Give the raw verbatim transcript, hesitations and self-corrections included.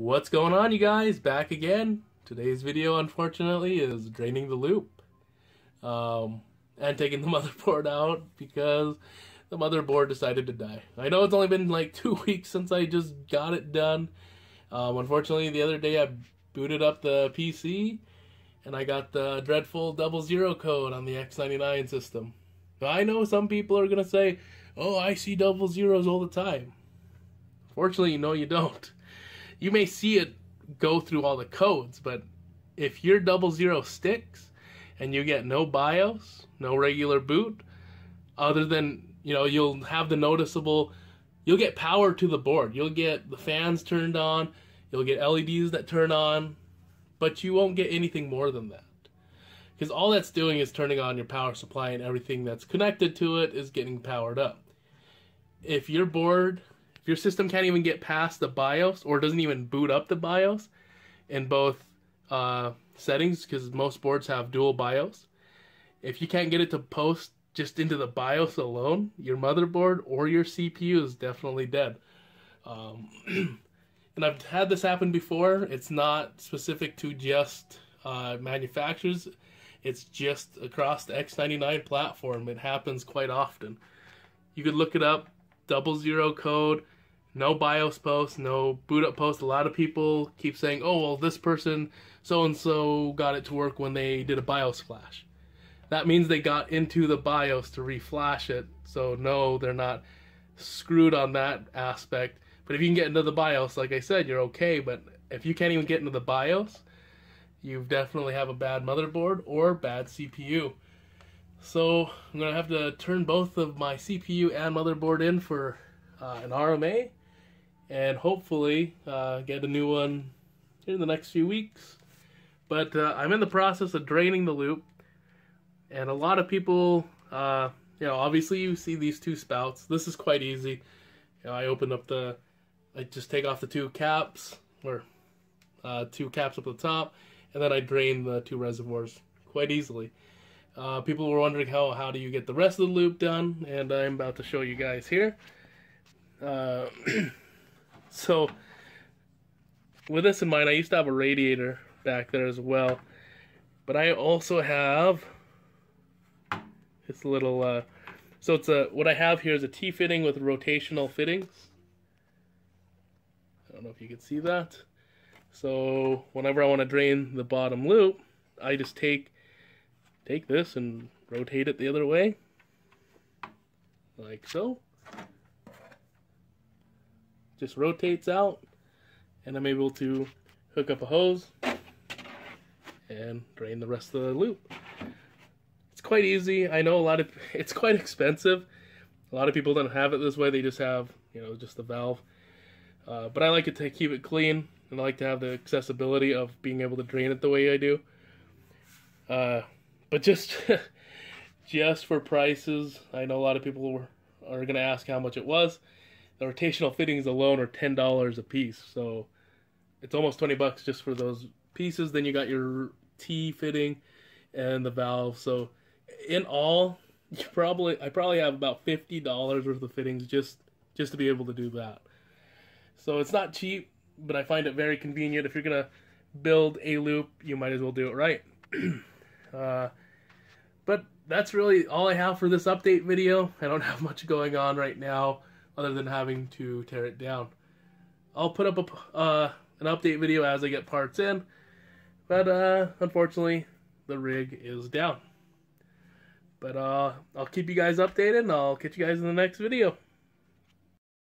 What's going on, you guys? Back again. Today's video, unfortunately, is draining the loop um, and taking the motherboard out because the motherboard decided to die. I know it's only been like two weeks since I just got it done. Um, unfortunately, the other day I booted up the P C and I got the dreadful double zero code on the X ninety-nine system. I know some people are gonna say, oh, I see double zeros all the time. Fortunately, no, you don't. You may see it go through all the codes, but if your double zero sticks and you get no BIOS, no regular boot, other than, you know, you'll have the noticeable, you'll get power to the board. You'll get the fans turned on, you'll get L E Ds that turn on, but you won't get anything more than that. Because all that's doing is turning on your power supply, and everything that's connected to it is getting powered up. If your board, if your system can't even get past the BIOS or doesn't even boot up the BIOS in both uh, settings, because most boards have dual BIOS, if you can't get it to post just into the BIOS alone, your motherboard or your C P U is definitely dead. Um, and I've had this happen before. It's not specific to just uh, manufacturers. It's just across the X ninety-nine platform. It happens quite often. You could look it up, double zero code, no BIOS post, no boot up post. A lot of people keep saying, oh, well, this person, so-and-so, got it to work when they did a BIOS flash. That means they got into the BIOS to reflash it. So no, they're not screwed on that aspect. But if you can get into the BIOS, like I said, you're okay. But if you can't even get into the BIOS, you definitely have a bad motherboard or bad C P U. So I'm gonna have to turn both of my C P U and motherboard in for uh, an R M A, and hopefully uh, get a new one in the next few weeks. But uh, I'm in the process of draining the loop, and a lot of people, uh, you know, obviously you see these two spouts. This is quite easy. You know, I open up the, I just take off the two caps, or uh, two caps up the top, and then I drain the two reservoirs quite easily. Uh, people were wondering how how do you get the rest of the loop done, and I'm about to show you guys here. Uh, so with this in mind, I used to have a radiator back there as well, but I also have this little. Uh, so it's a what I have here is a T fitting with rotational fittings. I don't know if you can see that. So whenever I want to drain the bottom loop, I just take take this and rotate it the other way, like so. Just rotates out, and I'm able to hook up a hose and drain the rest of the loop. It's quite easy. I know a lot of it's quite expensive. A lot of people don't have it this way. They just have, you know, just the valve. Uh, but I like it to keep it clean. And I like to have the accessibility of being able to drain it the way I do. Uh, but just just for prices, I know a lot of people were, are going to ask how much it was. The rotational fittings alone are ten dollars a piece. So it's almost twenty bucks just for those pieces. Then you got your T fitting and the valve. So in all, you probably I probably have about fifty dollars worth of fittings just, just to be able to do that. So it's not cheap, but I find it very convenient. If you're going to build a loop, you might as well do it right. uh, but that's really all I have for this update video. I don't have much going on right now other than having to tear it down. I'll put up a, uh, an update video as I get parts in, but uh, unfortunately the rig is down. But uh, I'll keep you guys updated, and I'll catch you guys in the next video.